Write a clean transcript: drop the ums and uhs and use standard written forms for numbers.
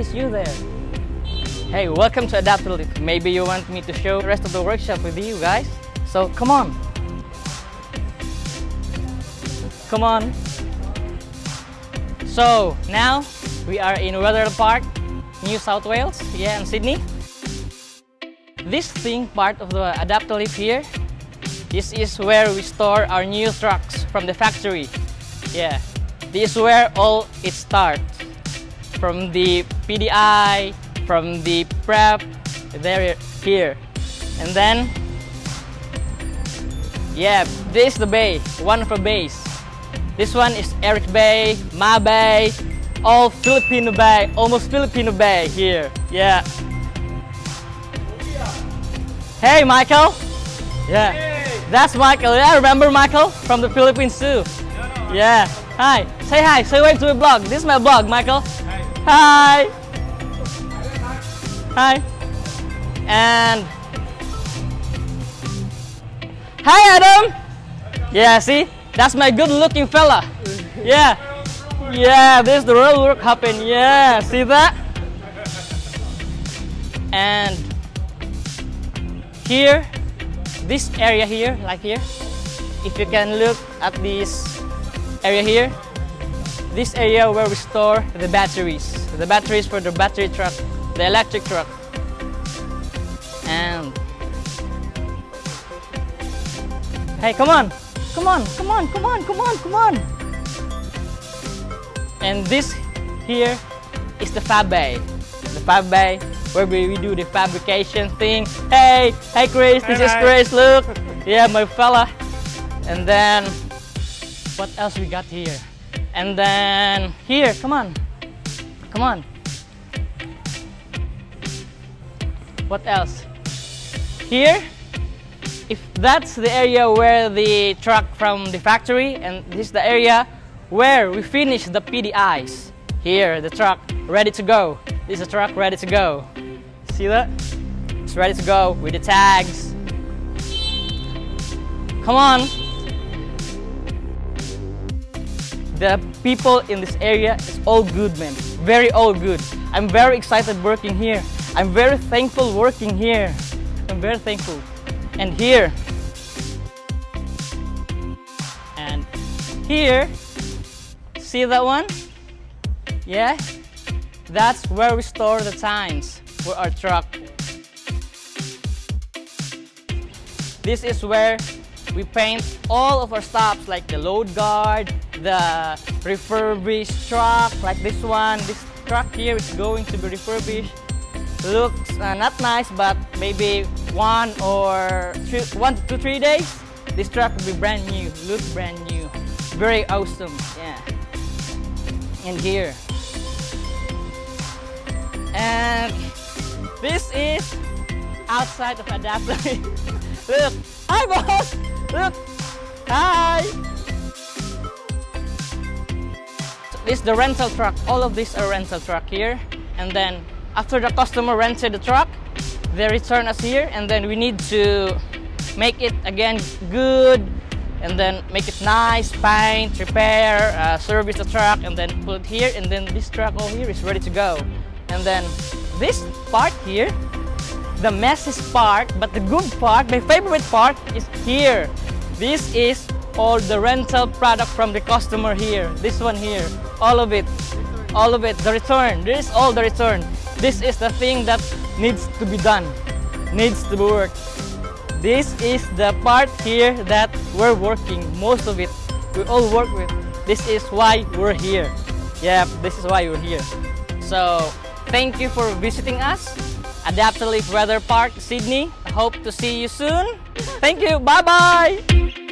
notice you there. Hey, welcome to Adaptive. Maybe you want me to show the rest of the workshop with you guys, so come on. Come on. So now we are in Arndell Park, New South Wales, yeah, in Sydney. This thing, part of the Adaptive here, this is where we store our new trucks from the factory. Yeah, this is where all it starts. From the PDI, from the prep, they're here. And then, yeah, this is the bay, one of the bays. This one is Eric Bay, Ma Bay, all Filipino Bay, almost Filipino Bay here. Yeah. Hey, Michael. Yeah. Hey. That's Michael. Yeah, remember Michael from the Philippines too. No, yeah. Hi. Say hi. Say wave to my blog. This is my blog, Michael. Hi. Hi. Hi. And hi, Adam. Yeah. See, that's my good-looking fella. Yeah. Yeah. This is the real work happen. Yeah. See that? And here, this area here, like here, if you can look at this area here, this area where we store the batteries for the battery truck, the electric truck. And hey, come on, come on, come on, come on, come on, come on. And this here is the fab bay where we do the fabrication thing. Hey, hey Chris, hey, this is Chris, look. Yeah, my fella. And then, what else we got here? And then, here, come on. Come on. What else? Here, if that's the area where the truck from the factory, and this is the area where we finish the PDIs. Here, the truck ready to go. This is the truck ready to go. See that? It's ready to go with the tags. Come on. The people in this area is all good, man. Very all good. I'm very excited working here. I'm very thankful working here. I'm very thankful. And here. And here. See that one? Yeah? That's where we store the tines for our truck. This is where we paint all of our stops, like the load guard, the refurbished truck, like this one. This truck here is going to be refurbished. Looks not nice, but maybe 1 to 3 days, this truck will be brand new, look brand new. Very awesome, yeah. And here. And this is outside of Adaptive. Look, hi boss, look, hi. This is the rental truck, all of these are rental truck here. And then after the customer rented the truck, they return us here, and then we need to make it again good, and then make it nice, paint, repair, service the truck, and then put it here, and then this truck over here is ready to go. And then this part here, the messy part, but the good part, my favorite part is here. This is all the rental product from the customer here. This one here, all of it, the return. This is all the return. This is the thing that needs to be done, needs to be worked. This is the part here that we're working, most of it, we all work with. This is why we're here. Yeah, this is why we're here. So, thank you for visiting us, Adaptive Weather Park, Sydney. I hope to see you soon. Thank you. Bye-bye.